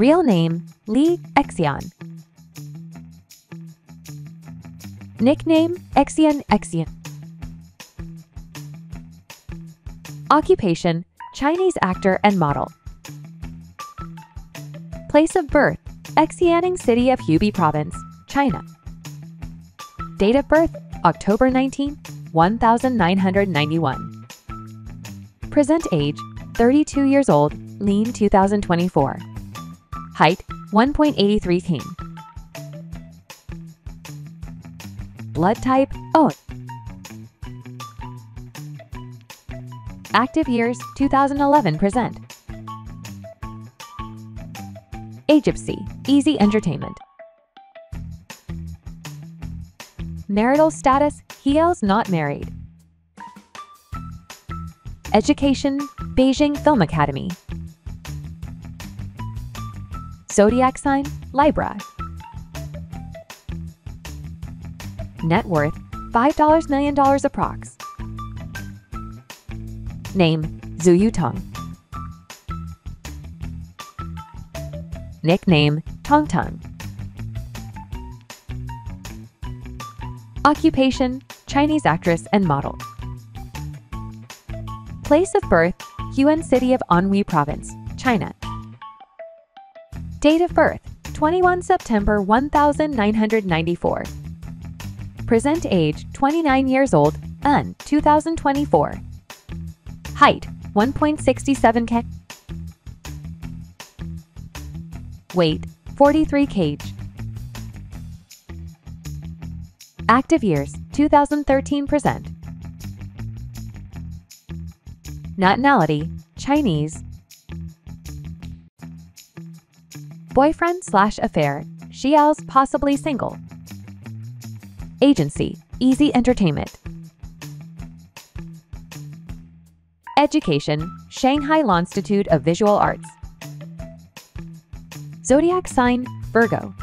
Real name, Li Xian. Nickname, Xian. Occupation, Chinese actor and model. Place of birth, Xianning City of Hubei Province, China. Date of birth, October 19, 1991. Present age, 32 years old, lean 2024. Height, 1.83 king. Blood type, O. Active years, 2011 present. Agency, Easy Entertainment. Marital status, he's not married. Education, Beijing Film Academy. Zodiac sign, Libra. Net worth, $5 million approx. Name, Zhou Yutong. Nickname, Tongtong. Occupation, Chinese actress and model. Place of birth, Huan City of Anhui Province, China. Date of birth, 21 September 1994. Present age, 29 years old, 2024. Height, 1.67 kg. Weight, 43 kg. Active years, 2013 present. Nationality, Chinese. Boyfriend/affair, she's possibly single. Agency, Easy Entertainment. Education, Shanghai Institute of Visual Arts. Zodiac sign, Virgo.